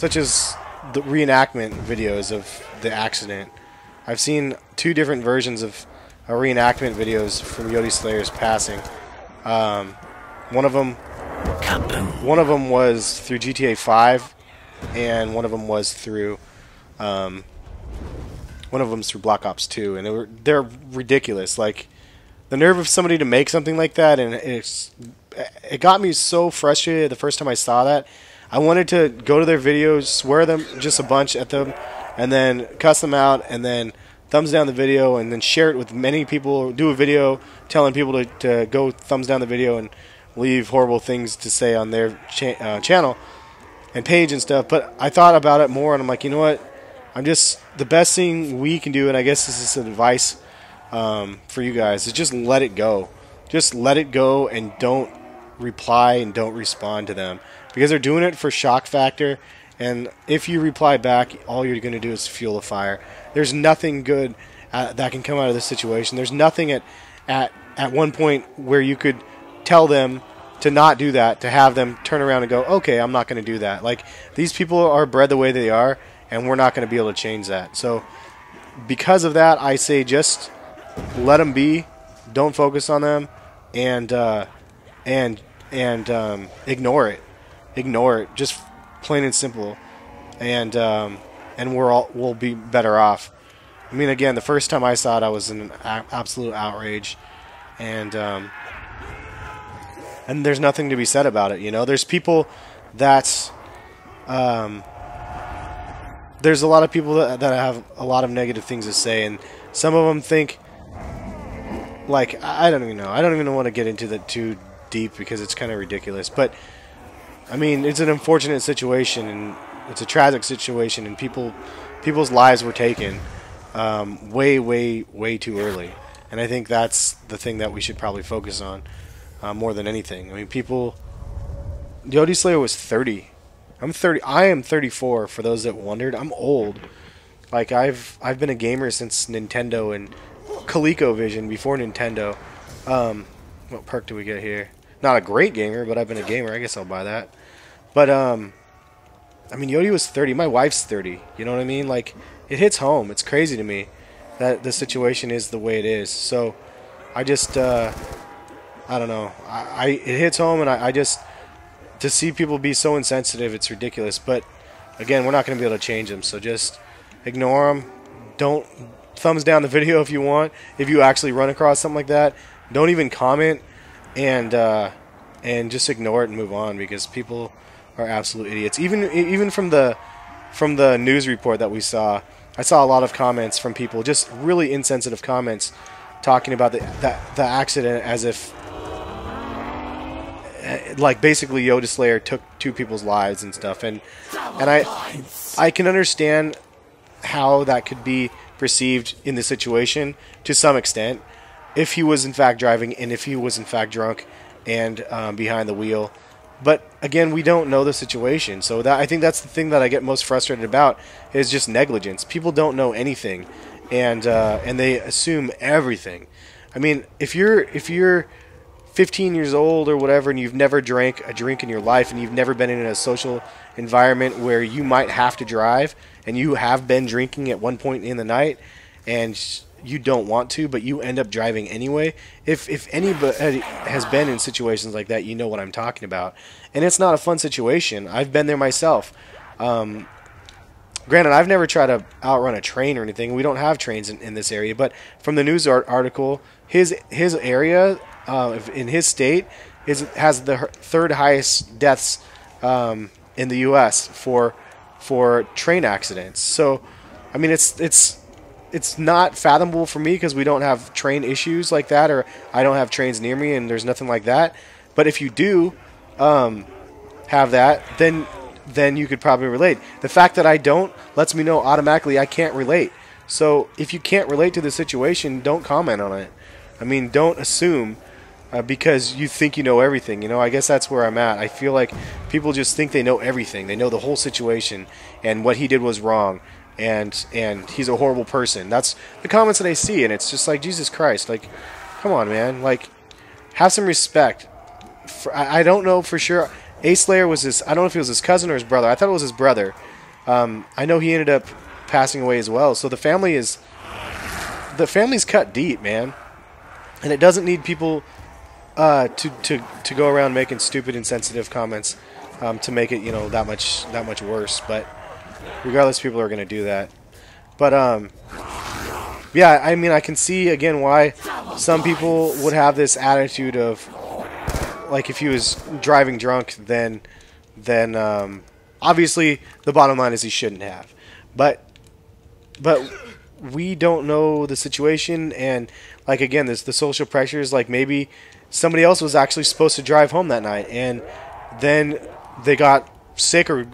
such as the reenactment videos of the accident. I've seen two different versions of reenactment videos from Yodie Slayer's passing. One of them was through GTA 5, and one of them was through Black Ops 2, and they're ridiculous. Like, the nerve of somebody to make something like that, and it got me so frustrated the first time I saw that. I wanted to go to their videos, swear them just a bunch at them, and then cuss them out, and then thumbs down the video, and then share it with many people. Do a video telling people to go thumbs down the video and leave horrible things to say on their channel and page and stuff. But I thought about it more, and I'm like, you know what? I'm just, the best thing we can do, and I guess this is advice for you guys, is just let it go. Just let it go, and don't reply and don't respond to them, because they're doing it for shock factor. And if you reply back, all you're going to do is fuel a fire. There's nothing good that can come out of this situation. There's nothing at one point where you could tell them to not do that, to have them turn around and go, okay, I'm not going to do that. Like, these people are bred the way they are, and we're not going to be able to change that. So because of that, I say just let them be. Don't focus on them, and ignore it. Ignore it. Just plain and simple, and we'll be better off. I mean, again, the first time I saw it, I was in an absolute outrage, and there's nothing to be said about it. You know, there's people that there's a lot of people that have a lot of negative things to say, and some of them think, like, I don't even know. I don't even want to get into that too deep because it's kind of ridiculous, but. I mean, it's an unfortunate situation, and it's a tragic situation, and people's lives were taken way, way, way too early. And I think that's the thing that we should probably focus on more than anything. I mean, Yodie Slayer was 30. I'm 30. I am 34. For those that wondered, I'm old. Like, I've been a gamer since Nintendo and ColecoVision, before Nintendo. What perk do we get here? Not a great gamer, but I've been a gamer. I guess I'll buy that. But, I mean, Yodie was 30. My wife's 30. You know what I mean? Like, it hits home. It's crazy to me that the situation is the way it is. So, I just, I don't know. It hits home, and I just, to see people be so insensitive, it's ridiculous. But, again, we're not going to be able to change them. So, just ignore them. Don't thumbs down the video if you want. If you actually run across something like that, don't even comment. And just ignore it and move on, because people are absolute idiots. Even from the news report that we saw, I saw a lot of comments from people, just really insensitive comments, talking about the accident as if, like, basically Yodie Slayer took two people's lives and stuff. And I can understand how that could be perceived in the situation to some extent. If he was in fact driving, and if he was in fact drunk and behind the wheel. But again, we don't know the situation, so that, I think that's the thing that I get most frustrated about, is just negligence. People don't know anything, and they assume everything. I mean, if you're 15 years old or whatever, and you've never drank a drink in your life, and you've never been in a social environment where you might have to drive, and you have been drinking at one point in the night, and you don't want to, but you end up driving anyway. If anybody has been in situations like that, you know what I'm talking about. And it's not a fun situation. I've been there myself. Granted, I've never tried to outrun a train or anything. We don't have trains in this area. But from the news article, his area in his state has the third highest deaths in the U.S. for train accidents. So, I mean, it's not fathomable for me, because we don't have train issues like that, or I don't have trains near me, and there's nothing like that. But if you do have that, then you could probably relate. The fact that I don't lets me know automatically I can't relate. So if you can't relate to the situation, don't comment on it. I mean, don't assume because you think you know everything. You know, I guess that's where I'm at. I feel like people just think they know everything. They know the whole situation, and what he did was wrong. And he's a horrible person. That's the comments that I see, and it's just like, Jesus Christ, like, come on, man, like, have some respect. I don't know for sure Ace Slayer was his, I don't know if he was his cousin or his brother. I thought it was his brother. I know he ended up passing away as well. So the family is, the family's cut deep, man. And it doesn't need people to go around making stupid, insensitive comments to make it, you know, that much worse. But regardless, people are going to do that. But yeah, I mean, I can see again why some people would have this attitude of, like, if he was driving drunk, then obviously the bottom line is he shouldn't have. But we don't know the situation, and like again, there's the social pressures. Like maybe somebody else was actually supposed to drive home that night, and then they got sick or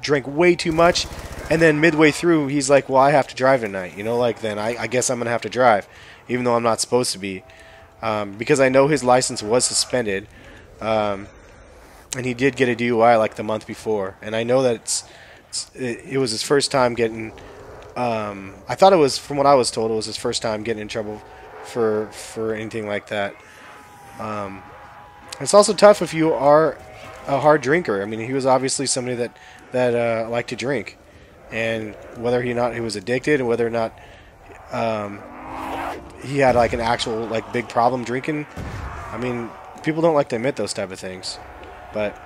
drank way too much, and then midway through he's like, "Well, I have to drive tonight," you know. Like then I guess I'm gonna have to drive, even though I'm not supposed to be, because I know his license was suspended. And he did get a DUI like the month before, and I know that it was his first time getting. I thought it was, from what I was told, it was his first time getting in trouble for anything like that. It's also tough if you are a hard drinker. I mean, he was obviously somebody that liked to drink, and whether or not he was addicted, and whether or not he had like an actual like big problem drinking. I mean, people don't like to admit those type of things. But,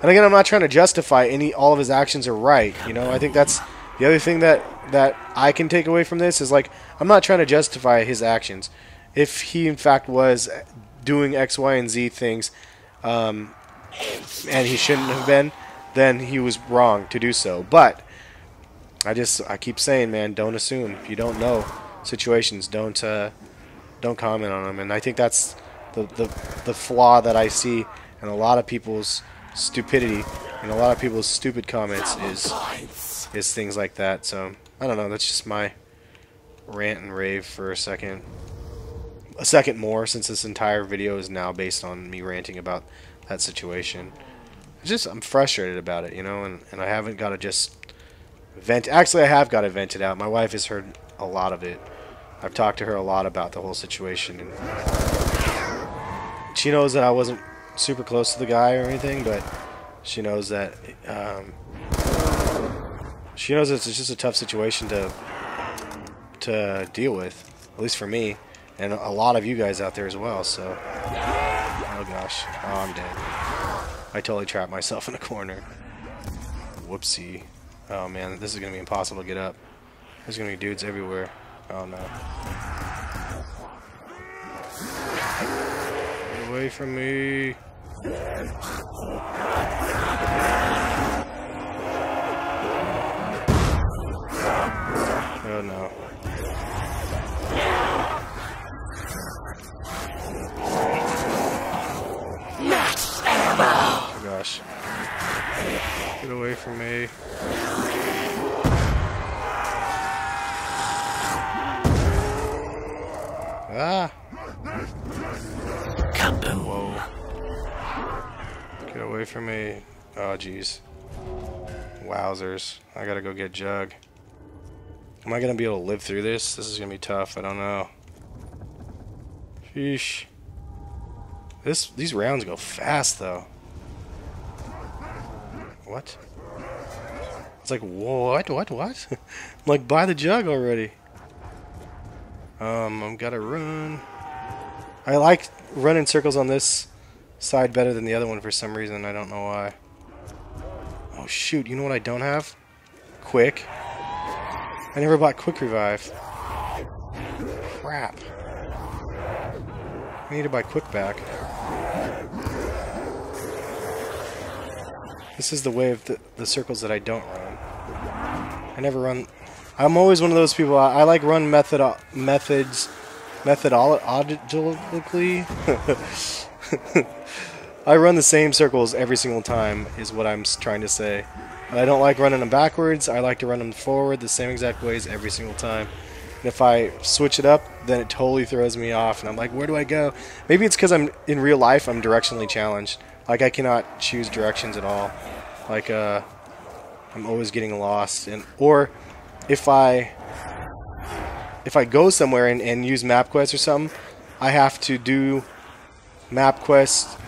and again, I'm not trying to justify all of his actions are right, you know. I think that's the other thing that I can take away from this is, like, I'm not trying to justify his actions. If he, in fact, was doing X, Y, and Z things, and he shouldn't have been, then he was wrong to do so. But, I keep saying, man, don't assume. If you don't know situations, don't comment on them. And I think that's the flaw that I see. And a lot of people's stupidity and a lot of people's stupid comments is things like that. So, I don't know. That's just my rant and rave for a second. A second more, since this entire video is now based on me ranting about that situation. I'm frustrated about it, you know, and I haven't got to just vent. Actually, I have got to vent it out. My wife has heard a lot of it. I've talked to her a lot about the whole situation. And she knows that I wasn't super close to the guy or anything, but she knows that it's just a tough situation to deal with, at least for me, and a lot of you guys out there as well. So, oh gosh, oh, I'm dead. I totally trapped myself in a corner. Whoopsie. Oh man, this is gonna be impossible to get up. There's gonna be dudes everywhere. Oh no. Away from me. Oh no. Oh gosh. Get away from me. Ah. Whoa. Get away from me. Oh, jeez. Wowzers. I gotta go get Jug. Am I gonna be able to live through this? This is gonna be tough. I don't know. Sheesh. These rounds go fast, though. What? It's like, what? I'm like, buy the Jug already. I've gotta run. I like running circles on this side better than the other one for some reason. I don't know why. Oh shoot, you know what I don't have? Quick. I never bought Quick Revive. Crap. I need to buy Quick back. This is the way of the circles that I don't run. I never run. I'm always one of those people. I like run methods. Methodologically, I run the same circles every single time, is what I'm trying to say. I don't like running them backwards. I like to run them forward the same exact ways every single time. And if I switch it up, then it totally throws me off, and I'm like, where do I go? Maybe it's because I'm in real life. I'm directionally challenged. Like I cannot choose directions at all. Like I'm always getting lost, or if I go somewhere and use MapQuest or something, I have to do MapQuest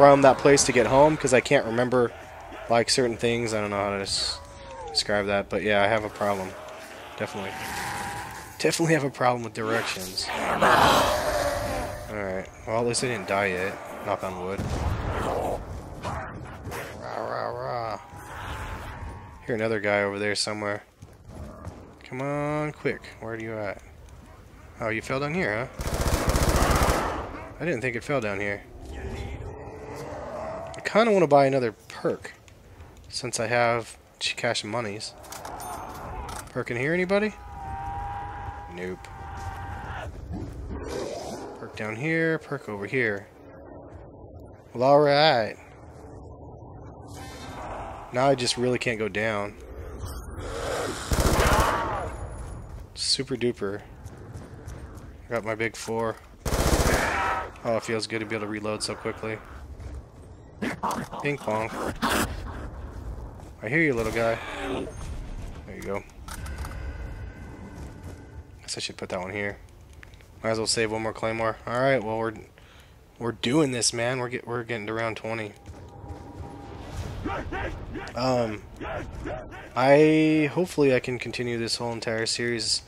from that place to get home, because I can't remember, like, certain things. I don't know how to describe that, but yeah, I have a problem. Definitely. Definitely have a problem with directions. Alright. Well, at least I didn't die yet. Knock on wood. Hear another guy over there somewhere. Come on, quick. Where are you at? Oh, you fell down here, huh? I didn't think it fell down here. I kind of want to buy another perk, since I have cash and monies. Perk in here, anybody? Nope. Perk down here, perk over here. Well, alright. Now I just really can't go down. Super duper. I got my big 4. Oh, it feels good to be able to reload so quickly. Ping pong. I hear you, little guy. There you go. Guess I should put that one here. Might as well save one more claymore. All right, well we're doing this, man. We're getting to round 20. Hopefully I can continue this whole entire series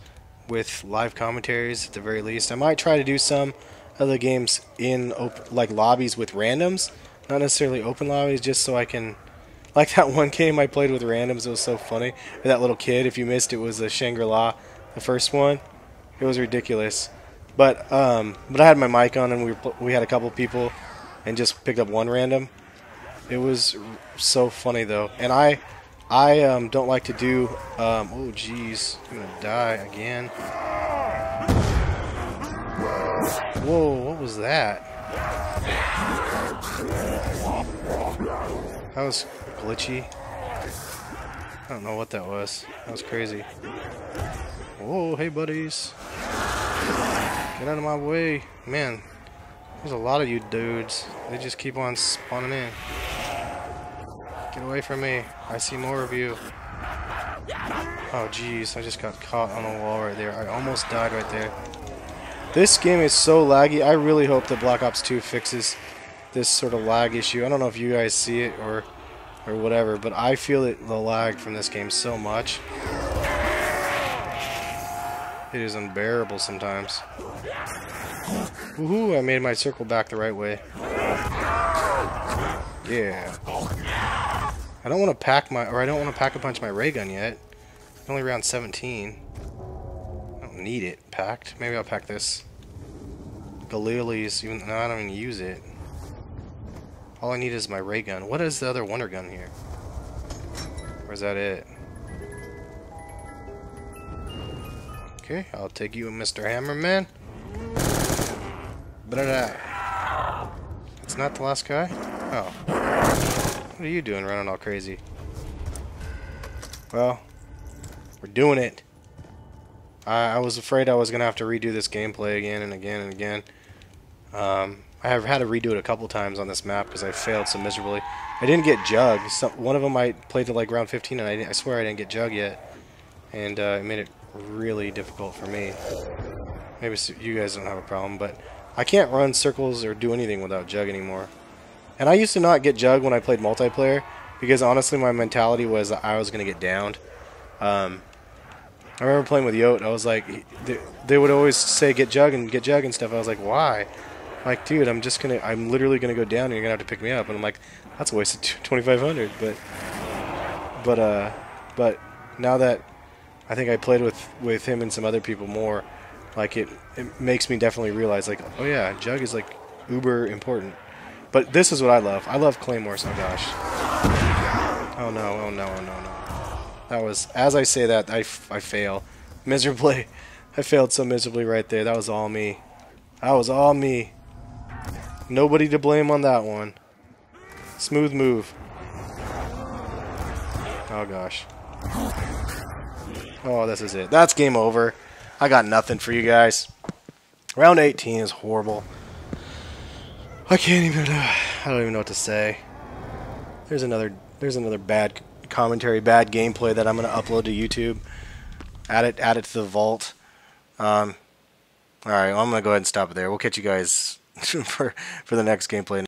with live commentaries at the very least. I might try to do some other games in like lobbies with randoms, not necessarily open lobbies, just so I can. Like that one game I played with randoms, it was so funny. Or that little kid, if you missed it, was a Shangri-La, the first one. It was ridiculous. But I had my mic on and we had a couple people and just picked up one random. It was so funny though. And I don't like to do oh jeez, I'm gonna die again. Whoa, what was that? That was glitchy. I don't know what that was. That was crazy. Whoa, hey buddies. Get out of my way. Man, there's a lot of you dudes. They just keep on spawning in. Get away from me. I see more of you. Oh jeez, I just got caught on a wall right there. I almost died right there. This game is so laggy. I really hope that Black Ops 2 fixes this sort of lag issue. I don't know if you guys see it or whatever, but I feel it, the lag from this game so much. It is unbearable sometimes. Woohoo, I made my circle back the right way. Yeah. I don't want to pack a punch my ray gun yet. Only round 17. I don't need it packed. Maybe I'll pack this. Galili's, even though I don't even use it. All I need is my ray gun. What is the other wonder gun here? Or is that it? Okay, I'll take you, Mr. Hammerman. It's not the last guy? Oh. What are you doing running all crazy? Well, we're doing it. I was afraid I was going to have to redo this gameplay again and again and again. I have had to redo it a couple times on this map because I failed so miserably. I didn't get Jug. One of them I played to like round 15 and I swear I didn't get Jug yet. And it made it really difficult for me. Maybe you guys don't have a problem, but I can't run circles or do anything without Jug anymore. And I used to not get Jug when I played multiplayer because honestly my mentality was that I was going to get downed. I remember playing with Yodie. I was like, they would always say get Jug and stuff. I was like, why? Like, dude, I'm literally gonna go down, and you're gonna have to pick me up. And I'm like, that's a waste of 2,500. But now that I think I played with him and some other people more, like it makes me definitely realize, like, oh yeah, Jug is like uber important. But this is what I love. I love claymores. Oh gosh. Oh no. Oh no. Oh no. No. That was as I say that I fail miserably. I failed so miserably right there. That was all me. That was all me. Nobody to blame on that one. Smooth move. Oh gosh. Oh, this is it. That's game over. I got nothing for you guys. Round 18 is horrible. I can't even I don't even know what to say. There's another bad commentary, bad gameplay that I'm going to upload to YouTube. Add it to the vault. All right, well, I'm going to go ahead and stop it there. We'll catch you guys for the next gameplay.